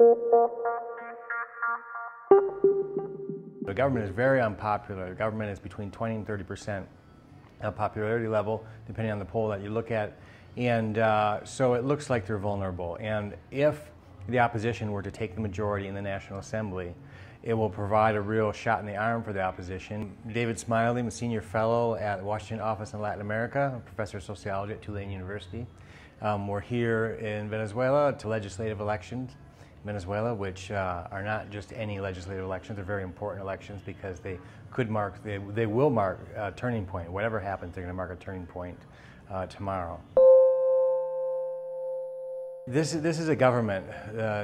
The government is very unpopular. The government is between 20% and 30% popularity level, depending on the poll that you look at. And so it looks like they're vulnerable. And if the opposition were to take the majority in the National Assembly, it will provide a real shot in the arm for the opposition. David Smilde, I'm a senior fellow at the Washington Office in Latin America, a professor of sociology at Tulane University. We're here in Venezuela to legislative elections in Venezuela, which are not just any legislative elections. They're very important elections because they could mark, they will mark a turning point. Whatever happens, they're going to mark a turning point tomorrow. This is a government.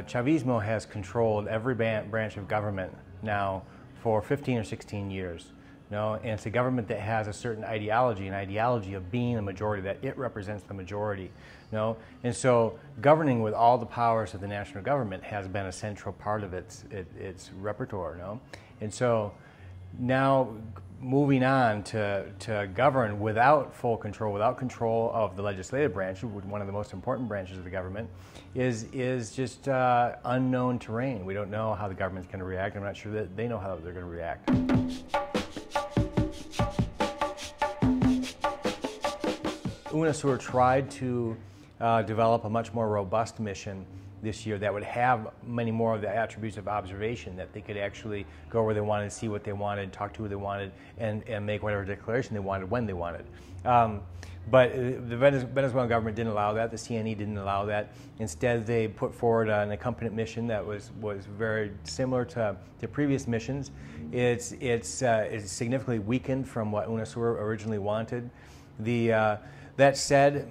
Chavismo has controlled every branch of government now for 15 or 16 years. And it's a government that has a certain ideology, an ideology of being a majority, that it represents the majority. And so governing with all the powers of the national government has been a central part of its repertoire. And so now moving on to govern without full control, without control of the legislative branch, one of the most important branches of the government, is just unknown terrain. We don't know how the government's going to react. I'm not sure that they know how they're going to react. UNASUR tried to develop a much more robust mission this year that would have many more of the attributes of observation, that they could actually go where they wanted, see what they wanted, talk to who they wanted, and make whatever declaration they wanted when they wanted. But the Venezuelan government didn't allow that. The CNE didn't allow that. Instead, they put forward an accompanied mission that was very similar to previous missions. It's significantly weakened from what UNASUR originally wanted. That said,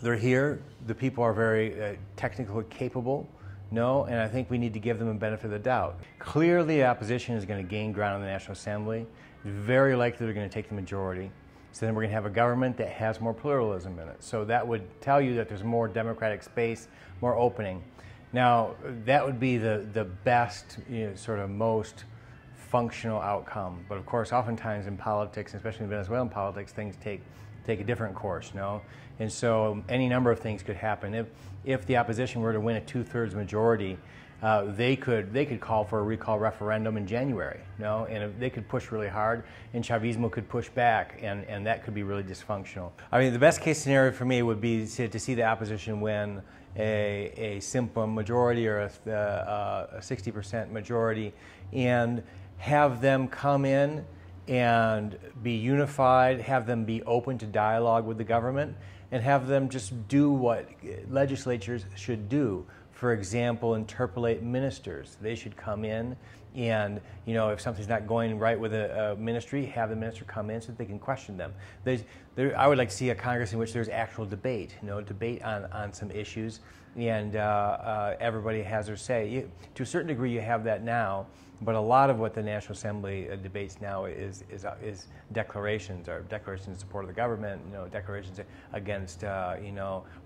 they're here. The people are very technically capable, and I think we need to give them the benefit of the doubt. Clearly, opposition is going to gain ground in the National Assembly. It's very likely they're going to take the majority. So then we're going to have a government that has more pluralism in it. So that would tell you that there's more democratic space, more opening. Now, that would be the best, sort of most functional outcome. But of course, oftentimes in politics, especially in Venezuelan politics, things take a different course, And so any number of things could happen. If the opposition were to win a 2/3 majority, they could call for a recall referendum in January, And they could push really hard, and Chavismo could push back, and that could be really dysfunctional. I mean, the best case scenario for me would be to see the opposition win a simple majority or a 60% majority, and have them come in and be unified, have them be open to dialogue with the government, and have them just do what legislatures should do. For example, interpolate ministers. They should come in and, if something's not going right with a ministry, have the minister come in so that they can question them. I would like to see a Congress in which there's actual debate, debate on some issues, and everybody has their say. To a certain degree, you have that now, but a lot of what the National Assembly debates now is declarations, or declarations in support of the government, declarations against,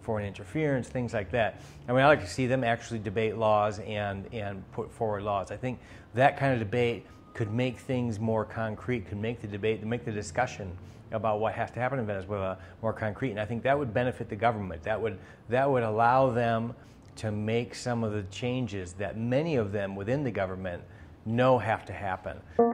foreign interference, things like that. I mean, I like to see them actually debate laws and put forward laws. I think that kind of debate could make things more concrete, could make the debate, make the discussion about what has to happen in Venezuela more concrete. And I think that would benefit the government. That would allow them to make some of the changes that many of them within the government know have to happen.